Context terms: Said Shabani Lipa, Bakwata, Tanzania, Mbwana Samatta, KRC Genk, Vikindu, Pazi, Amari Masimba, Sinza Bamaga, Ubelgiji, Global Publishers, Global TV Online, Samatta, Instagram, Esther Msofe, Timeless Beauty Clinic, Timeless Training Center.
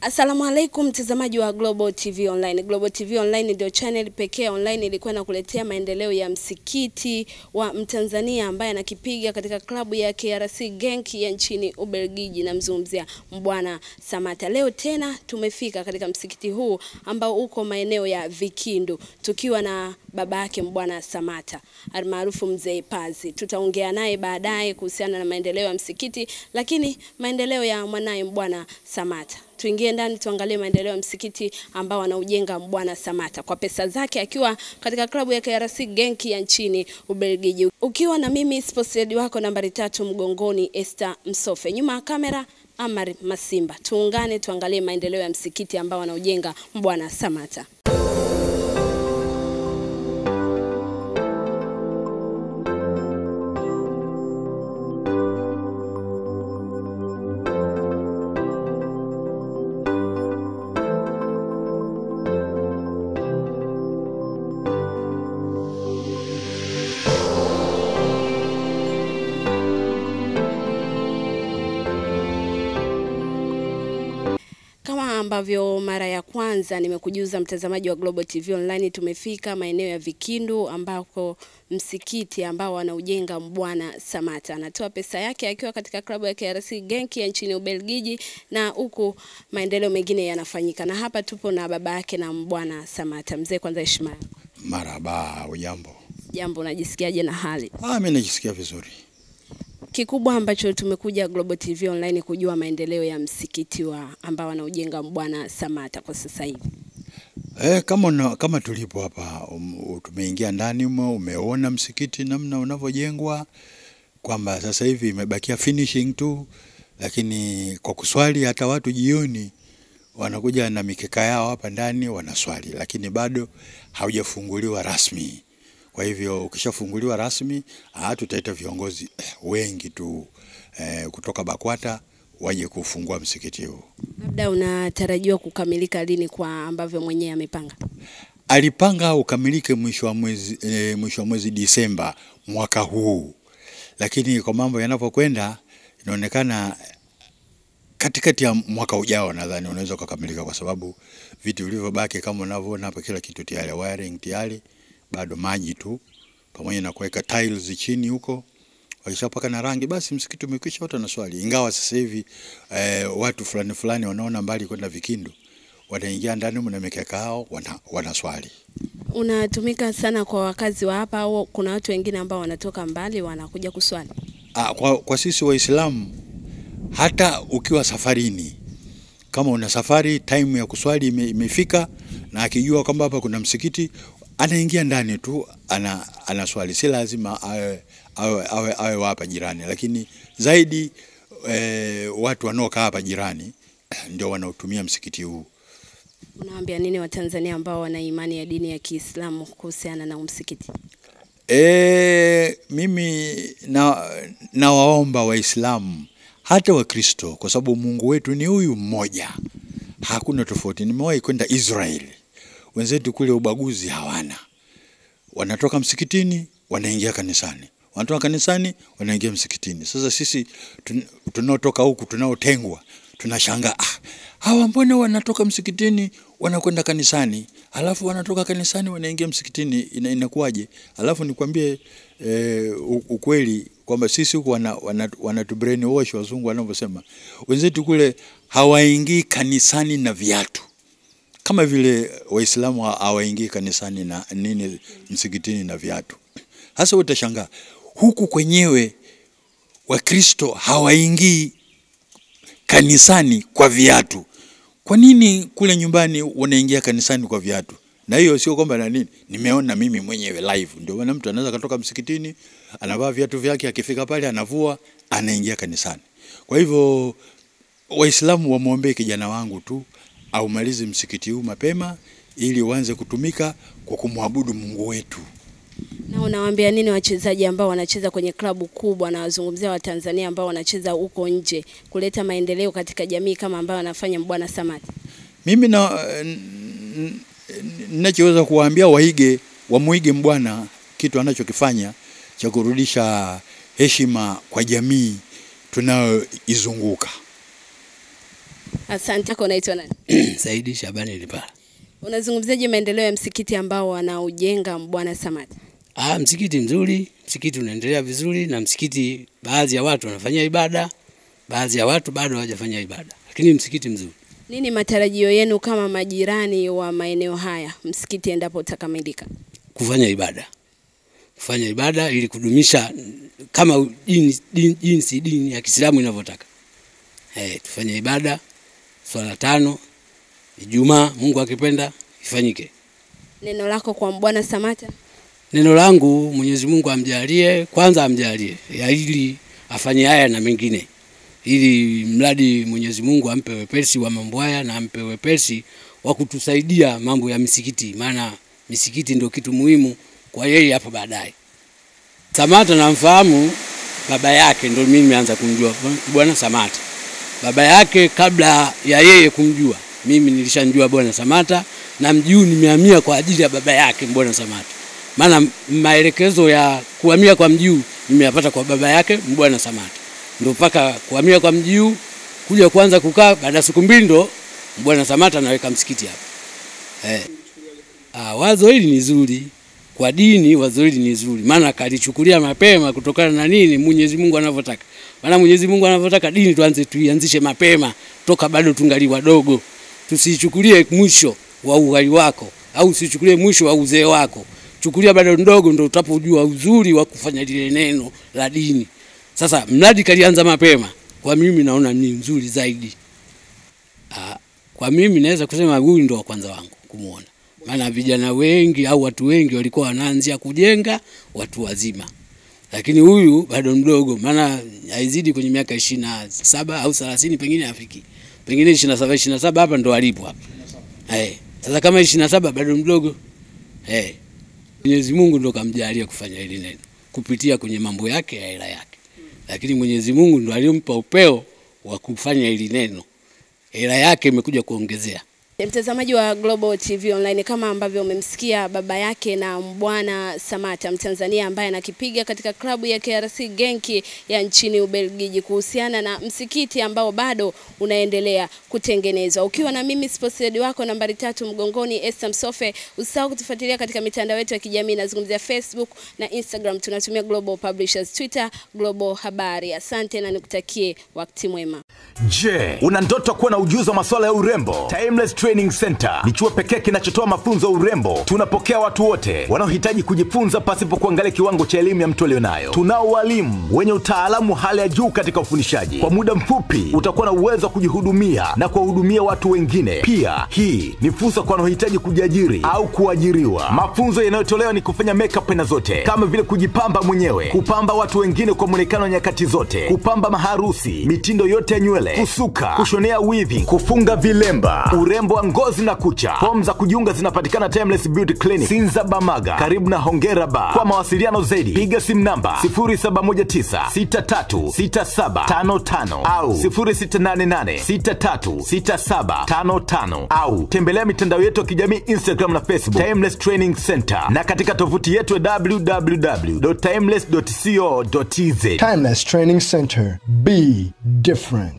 Asalamu alaikum mtazamaji wa Global TV Online. Global TV Online ndio channel pekee online ilikuwa inakuletea maendeleo ya msikiti wa Mtanzania ambaye anakipiga katika klabu ya KRC Genk ya nchini Ubelgiji, na mzungumzia Mbwana Samatta. Leo tena tumefika katika msikiti huu ambao uko maeneo ya Vikindu tukiwa na babake Mbwana Samatta almaarufu Mzee Pazi. Tutaongea naye baadaye kuhusiana na maendeleo ya msikiti, lakini maendeleo ya mwanae Mbwana Samatta. Tuingie ndani tuangalie maendeleo ya msikiti ambao anaujenga Mbwana Samatta kwa pesa zake akiwa katika klabu ya KRC Genk ya nchini Ubelgiji. Ukiwa na mimi sportshead wako nambari 3 mgongoni Esther Msofe, nyuma ya kamera Amari Masimba. Tuungane tuangalie maendeleo ya msikiti ambao anaujenga Mbwana Samatta. Ambavyo mara ya kwanza nimekujuza mtazamaji wa Global TV Online, tumefika maeneo ya Vikindu ambako msikiti ambao anaujenga Mbwana Samatta. Anatoa pesa yake akiwa katika klabu ya KRC Genk ya nchini Ubelgiji, na huku maendeleo mengine yanafanyika. Na hapa tupo na baba yake na Mbwana Samatta. Mzee, kwanza heshima yako. Marhaba, ujambo. Jambo, unajisikiaje na hali? Mimi najisikia vizuri. Kikubwa ambacho tumekuja Global TV Online kujua maendeleo ya msikiti wa ambao anaujenga Mbwana Samatta kwa sasa hivi. Kama tulipo hapa, tumeingia ndani, umeona msikiti namna unavyojengwa, kwamba sasa hivi imebakia finishing tu, lakini kwa kuswali hata watu jioni wanakuja na mikeka yao hapa ndani wanaswali, lakini bado haujafunguliwa rasmi. Kwa hivyo ukishafunguliwa rasmi, tutaita viongozi wengi tu kutoka Bakwata waje kufungua msikiti huu. Labda unatarajiwa kukamilika lini kwa ambavyo mwenyewe amepanga? Alipanga ukamilike mwisho wa mwezi Disemba mwaka huu. Lakini kwa mambo yanapokwenda inaonekana katikati ya mwaka ujao nadhani unaweza kukamilika, kwa sababu vitu vilivyobaki kama unavyoona hapa kila kitu tayari, wiring tayari. Bado maji tu pamoja na kuweka tiles chini huko, walishapaka na rangi, basi msikiti umekwisha, watu na swali. Ingawa sasa hivi watu fulani wanaona mbali kwenda Vikindu, wanaingia ndani mnamekeka hao wanaswali. Unatumika sana kwa wakazi wa hapa au kuna watu wengine ambao wanatoka mbali wanakuja kuswali? Kwa sisi Waislamu, hata ukiwa safarini, kama una safari, time ya kuswali imefika na akijua kwamba hapa kuna msikiti, anaingia ndani tu anaswali. Si lazima awe hapa jirani, lakini zaidi watu wanaokaa hapa jirani ndio wanaotumia msikiti huu. Unaambia nini Watanzania ambao wana imani ya dini ya Kiislamu kuhusiana na msikiti? Mimi na waomba Waislamu hata Wakristo, kwa sababu Mungu wetu ni huyu mmoja, hakuna tofauti. Nimewahi kwenda Israeli, wenzetu kule ubaguzi hawana. Wanatoka msikitini, wanaingia kanisani. Wanatoka kanisani, wanaingia msikitini. Sasa sisi tunaotoka huku, tunaotengwa, tunashangaa, hawa mbona wanatoka msikitini wanakwenda kanisani, alafu wanatoka kanisani wanaingia msikitini, inakuwaje? Alafu nikwambie ukweli kwamba sisi huku wanatubrain wash wazungu wanavyosema. Wenzetu kule hawaingii kanisani na viatu, kama vile Waislamu hawaingii kanisani na nini msikitini na viatu. Hasa utashangaa huku kwenyewe Wakristo hawaingii kanisani kwa viatu. Kwa nini kule nyumbani wanaingia kanisani kwa viatu? Na hiyo sio kwamba na nini, nimeona mimi mwenyewe live. Ndio maana mtu anaweza kutoka msikitini, anavaa viatu vyake, akifika pale anavua, anaingia kanisani. Kwa hivyo Waislamu wamuombe kijana wangu tu aumalize msikiti huu mapema ili uanze kutumika kwa kumwabudu Mungu wetu. Na unawaambia nini wachezaji ambao wanacheza kwenye klabu kubwa, na wazungumzia wa Tanzania ambao wanacheza huko nje, kuleta maendeleo katika jamii kama ambao anafanya Mbwana Samatta? Mimi ninachoweza kuwaambia wamuige Mbwana kitu anachokifanya cha kurudisha heshima kwa jamii tunayoizunguka. Asante. Ako naitwa nani? Said Shabani Lipa. Unazungumzaje maendeleo ya msikiti ambao wanaujenga Bwana Samatta? Ah, msikiti mzuri, msikiti unaendelea vizuri, na msikiti baadhi ya watu wanafanya ibada, baadhi ya watu bado hawajafanya ibada. Lakini msikiti mzuri. Nini matarajio yenu kama majirani wa maeneo haya msikiti endapo utakamilika? Kufanya ibada. Kufanya ibada ili kudumisha kama jinsi dini ya Kiislamu inavyotaka. Tufanye ibada swala 5 Ijumaa, Mungu akipenda ifanyike. Neno lako kwa Bwana Samatta? Neno langu, Mwenyezi Mungu amjalie, kwanza amjalie ili afanye haya na mengine. Ili mradi Mwenyezi Mungu ampe wepesi wa mambo haya na ampe wepesi wa kutusaidia mambo ya misikiti, maana misikiti ndio kitu muhimu kwa yeye hapo baadaye. Samatta namfahamu baba yake, ndio mimi nimeanza kumjua Bwana Samatta. Baba yake kabla ya yeye kumjua mimi nilishanjua Bwana Samatta, na mjuu nimehamia kwa ajili ya baba yake Bwana Samatta. Maana maelekezo ya kuhamia kwa mjuu nimeyapata kwa baba yake Bwana Samatta. Ndio paka kuhamia kwa mjuu kuja kwanza kukaa, baada siku 2 ndo Bwana Samatta anaweka msikiti hapa. Wazo hili ni nzuri kwa dini, wazo hili ni nzuri, maana kalichukulia mapema kutokana na nini Mwenyezi Mungu anavyotaka. Maana Mwenyezi Mungu anavyotaka dini tuianzishe mapema toka bado tungali wadogo. Tusichukulie mwisho wa uhai wako au usichukulie mwisho wa uzee wako. Chukulia bado ndogo ndio utapojua uzuri wa kufanya lile neno la dini. Sasa mradi kalianza mapema, kwa mimi naona ni nzuri zaidi. Kwa mimi naweza kusema huyu ndio wa kwanza wangu kumuona. Maana vijana wengi au watu wengi walikuwa wanaanzia kujenga watu wazima. Lakini huyu bado mdogo, maana haizidi kwenye miaka 27 au 30 pengine afiki. Pengine 27 hapa ndo alipo hapa. Sasa kama 27 bado mdogo. Mwenyezi Mungu ndo kamjalia kufanya hili neno kupitia kwenye mambo yake ya hela yake. Lakini Mwenyezi Mungu ndo aliyompa upeo wa kufanya hili neno. Hela yake imekuja kuongezea. Mtazamaji wa Global TV Online, kama ambavyo umemsikia baba yake na Bwana Samatta, Mtanzania ambaye anakipiga katika klabu ya KRC Genk ya nchini Ubelgiji kuhusiana na msikiti ambao bado unaendelea kutengenezwa. Ukiwa na mimi sponsor wako nambari 3 mgongoni, Esther Msofe, usahau kutufuatilia katika mitandao yetu ya kijamii. Nazungumzia Facebook na Instagram, tunatumia Global Publishers, Twitter Global Habari. Asante na nikutakie wakati mwema. Je, una ndoto kuwa na ujuzi wa masuala ya urembo? Timeless Training Center ni chuo pekee kinachotoa mafunzo urembo. Tunapokea watu wote wanaohitaji kujifunza pasipo kuangalia kiwango cha elimu ya mtu alionayo. Tunao walimu wenye utaalamu hali ya juu katika ufundishaji. Kwa muda mfupi utakuwa na uwezo wa kujihudumia na kuwahudumia watu wengine. Pia hii ni fursa kwa wanaohitaji kujiajiri au kuajiriwa. Mafunzo yanayotolewa ni kufanya makeup na zote, kama vile kujipamba mwenyewe, kupamba watu wengine kwa muonekano nyakati zote, kupamba maharusi, mitindo yote ya nywele, kusuka, kushonea weaving, kufunga vilemba, urembo wa ngozi na kucha. Fomu za kujiunga zinapatikana Timeless Beauty Clinic, Sinza Bamaga, karibu na Hongera Bar. Kwa mawasiliano zaidi piga simu namba 0719636755 au 0688636755 au tembelea mitandao yetu ya kijamii Instagram na Facebook Timeless Training Center, na katika tovuti yetu ya www.timeless.co.tz. Timeless Training Center. Be different.